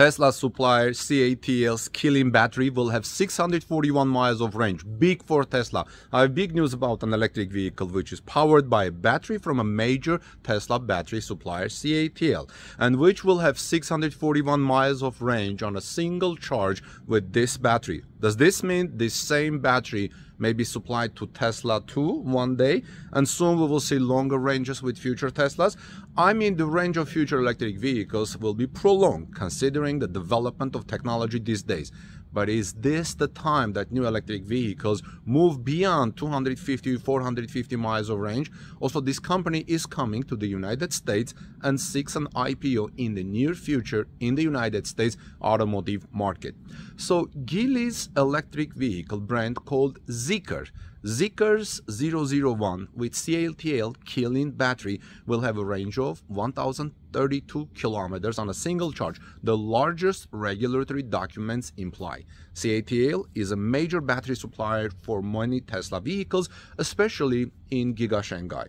Tesla supplier CATL's Qilin battery will have 641 miles of range. Big for Tesla. I have big news about an electric vehicle which is powered by a battery from a major Tesla battery supplier CATL, and which will have 641 miles of range on a single charge with this battery. Does this mean this same battery may be supplied to Tesla too one day, and soon we will see longer ranges with future Teslas? I mean, the range of future electric vehicles will be prolonged considering the development of technology these days. But is this the time that new electric vehicles move beyond 250, 450 miles of range? Also, this company is coming to the United States and seeks an IPO in the near future in the United States automotive market. So Geely's electric vehicle brand called Zeekr 001 with CATL Qilin battery will have a range of 1,032 kilometers on a single charge, the largest regulatory documents imply. CATL is a major battery supplier for many Tesla vehicles, especially in Giga Shanghai.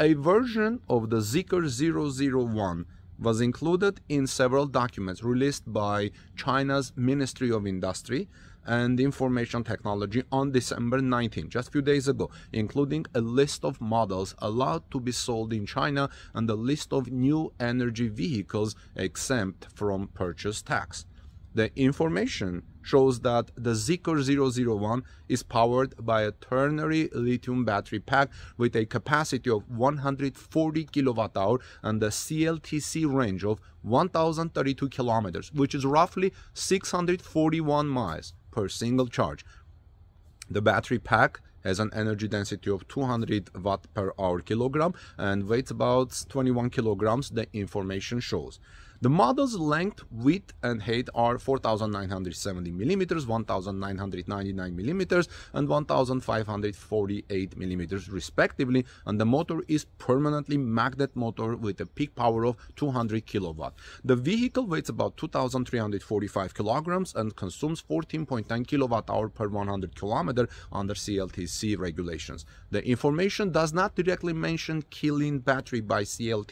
A version of the Zeekr 001 was included in several documents released by China's Ministry of Industry and Information Technology on December 19, just a few days ago, including a list of models allowed to be sold in China and a list of new energy vehicles exempt from purchase tax. The information shows that the Zeekr 001 is powered by a ternary lithium battery pack with a capacity of 140 kWh and a CLTC range of 1,032 kilometers, which is roughly 641 miles per single charge. The battery pack has an energy density of 200 watt per hour kilogram and weighs about 21 kilograms, the information shows. The model's length, width and height are 4,970 millimeters, 1,999 millimeters and 1,548 millimeters respectively, and the motor is permanently magnet motor with a peak power of 200 kilowatt. The vehicle weighs about 2,345 kilograms and consumes 14.9 kilowatt hour per 100 kilometer under CLTC regulations. The information does not directly mention Qilin battery by CATL,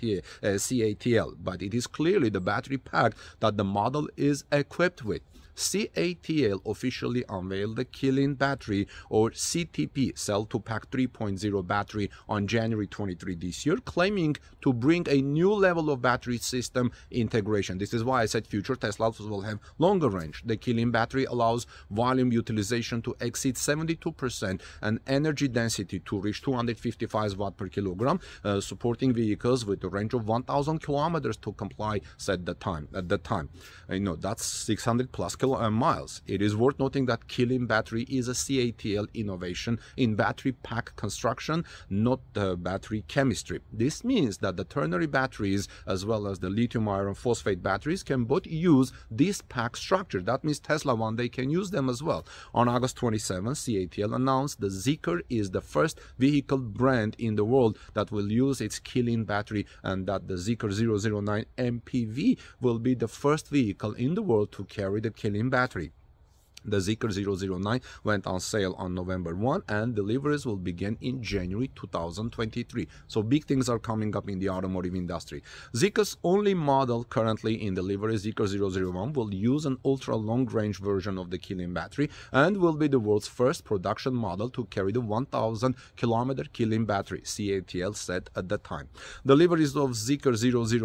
but it is clearly the battery pack that the model is equipped with. CATL officially unveiled the Qilin battery, or CTP, Cell-to-Pack 3.0 battery on January 23 this year, claiming to bring a new level of battery system integration. This is why I said future Teslas will have longer range. The Qilin battery allows volume utilization to exceed 72% and energy density to reach 255 watt per kilogram, supporting vehicles with a range of 1,000 kilometers to comply, said the time. At the time, I know that's 600 plus kilometers. Miles. It is worth noting that Qilin battery is a CATL innovation in battery pack construction, not battery chemistry. This means that the ternary batteries as well as the lithium iron phosphate batteries can both use this pack structure. That means Tesla one day can use them as well. On August 27, CATL announced the Zeekr is the first vehicle brand in the world that will use its Qilin battery, and that the Zeekr 009 MPV will be the first vehicle in the world to carry the Qilin battery. The Zeekr 009 went on sale on November 1 and deliveries will begin in January 2023. So big things are coming up in the automotive industry. Zeekr's only model currently in delivery, Zeekr 001, will use an ultra-long-range version of the Qilin battery and will be the world's first production model to carry the 1,000-kilometer Qilin battery, CATL said at the time. Deliveries of Zeekr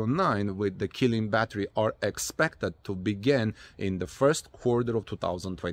009 with the Qilin battery are expected to begin in the first quarter of 2023.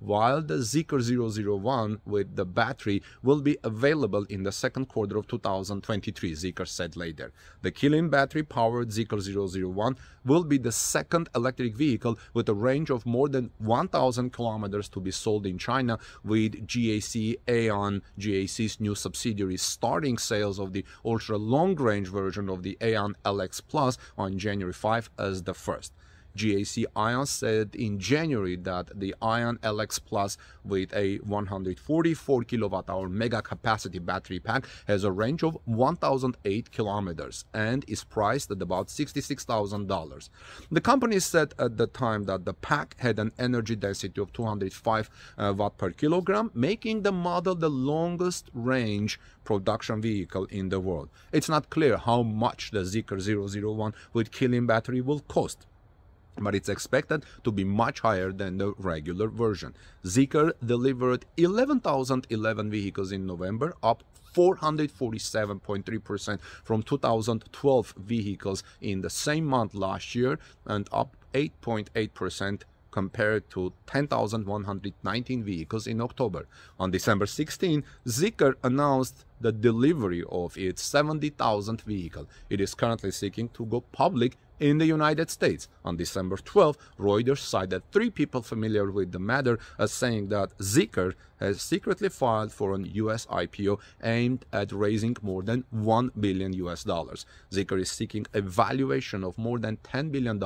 While the Zeekr 001 with the battery will be available in the second quarter of 2023, Zeekr said later. The Qilin battery-powered Zeekr 001 will be the second electric vehicle with a range of more than 1,000 kilometers to be sold in China, with GAC Aion, GAC's new subsidiary, starting sales of the ultra-long-range version of the Aion LX Plus on January 5 as the first. GAC Aion said in January that the Aion LX Plus with a 144 kilowatt-hour mega-capacity battery pack has a range of 1,008 kilometers and is priced at about $66,000. The company said at the time that the pack had an energy density of 205 watt per kilogram, making the model the longest-range production vehicle in the world. It's not clear how much the Zeekr 001 with Qilin battery will cost. but it's expected to be much higher than the regular version. Zeekr delivered 11,011 vehicles in November, up 447.3% from 2012 vehicles in the same month last year, and up 8.8% compared to 10,119 vehicles in October. On December 16, Zeekr announced the delivery of its 70,000th vehicle. It is currently seeking to go public in the United States. On December 12, Reuters cited three people familiar with the matter as saying that Zeekr has secretly filed for an US IPO aimed at raising more than $1 billion. Zeekr is seeking a valuation of more than $10 billion,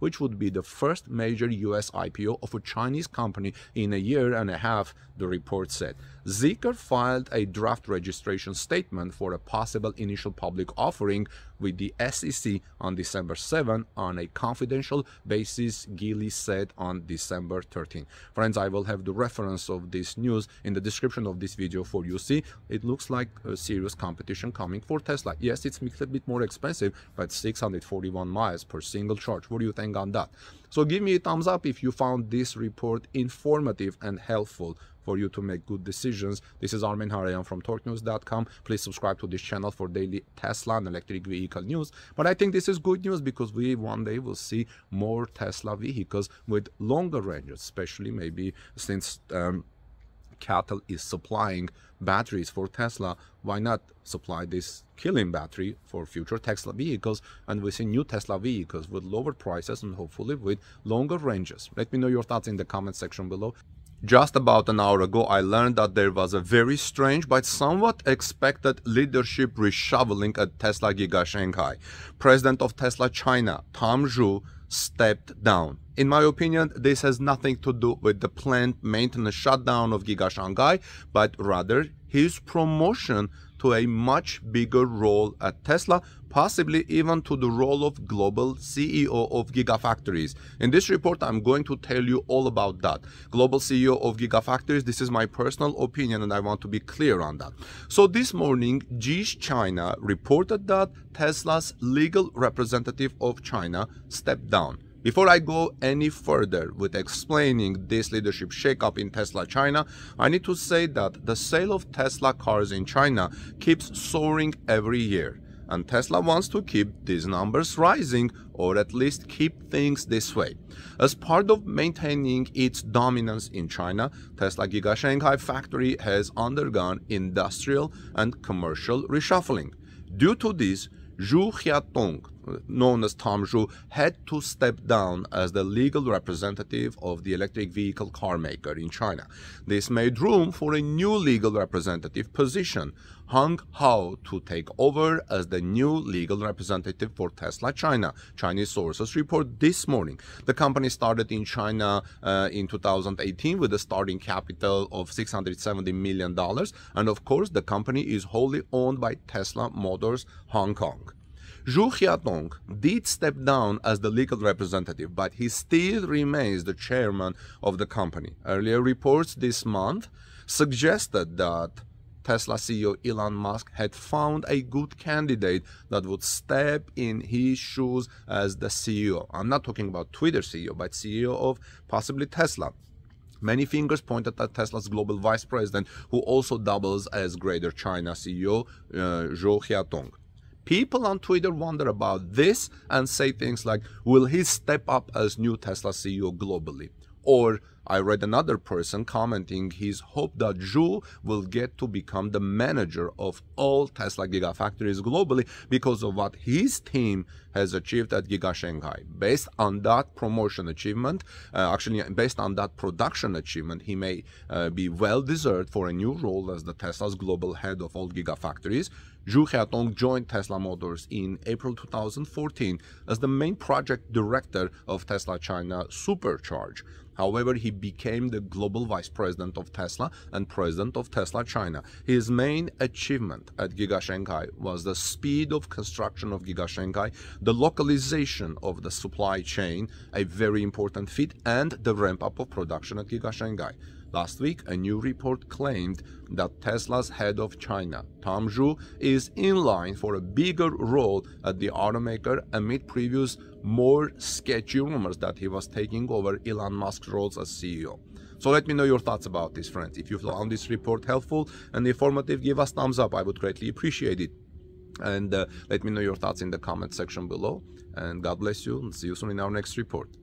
which would be the first major US IPO of a Chinese company in a year and a half, the report said. Zeekr filed a draft registration statement for a possible initial public offering with the SEC on December 7 on a confidential basis, Geely said on December 13. Friends, I will have the reference of this news in the description of this video for you. See, it looks like a serious competition coming for Tesla. Yes, it's a little bit more expensive, but 641 miles per single charge. What do you think on that? So give me a thumbs up if you found this report informative and helpful for you to make good decisions. This is Armen Hareyan from TorqueNews.com. Please subscribe to this channel for daily Tesla and electric vehicle news. But I think this is good news because we one day will see more Tesla vehicles with longer ranges, especially maybe since CATL is supplying batteries for Tesla. Why not supply this Qilin battery for future Tesla vehicles, and we see new Tesla vehicles with lower prices and hopefully with longer ranges? Let me know your thoughts in the comment section below. Just about an hour ago, I learned that there was a very strange but somewhat expected leadership reshuffling at Tesla Giga Shanghai. President of Tesla China, Tom Zhu, stepped down. In my opinion, this has nothing to do with the planned maintenance shutdown of Giga Shanghai, but rather his promotion to a much bigger role at Tesla, possibly even to the role of global CEO of Gigafactories. In this report, I'm going to tell you all about that. Global CEO of Gigafactories, this is my personal opinion and I want to be clear on that. So this morning, GS China reported that Tesla's legal representative of China stepped down. Before I go any further with explaining this leadership shakeup in Tesla China, I need to say that the sale of Tesla cars in China keeps soaring every year. And Tesla wants to keep these numbers rising, or at least keep things this way. As part of maintaining its dominance in China, Tesla Giga Shanghai factory has undergone industrial and commercial reshuffling. Due to this, Zhu Haitong, known as Tom Zhu, had to step down as the legal representative of the electric vehicle car maker in China. This made room for a new legal representative position, Hong Hao, to take over as the new legal representative for Tesla China, Chinese sources report this morning. The company started in China in 2018 with a starting capital of $670 million. And of course, the company is wholly owned by Tesla Motors Hong Kong. Zhu Xiaotong did step down as the legal representative, but he still remains the chairman of the company. Earlier reports this month suggested that Tesla CEO Elon Musk had found a good candidate that would step in his shoes as the CEO. I'm not talking about Twitter CEO, but CEO of possibly Tesla. Many fingers pointed at Tesla's global vice president, who also doubles as Greater China CEO, Zhu Haitong. People on Twitter wonder about this and say things like, will he step up as new Tesla CEO globally? Or I read another person commenting his hope that Zhu will get to become the manager of all Tesla Gigafactories globally because of what his team has achieved at Giga Shanghai. Based on that promotion achievement, based on that production achievement, he may be well deserved for a new role as the Tesla's global head of all Gigafactories. Zhu Haitong joined Tesla Motors in April 2014 as the main project director of Tesla China Supercharge. However, he became the global vice president of Tesla and president of Tesla China. His main achievement at Giga Shanghai was the speed of construction of Giga Shanghai, the localization of the supply chain, a very important feat, and the ramp up of production at Giga Shanghai. Last week, a new report claimed that Tesla's head of China, Tom Zhu, is in line for a bigger role at the automaker amid previous more sketchy rumors that he was taking over Elon Musk's roles as CEO. So let me know your thoughts about this, friends. If you found this report helpful and informative, give us thumbs up. I would greatly appreciate it. And let me know your thoughts in the comment section below. And God bless you, and see you soon in our next report.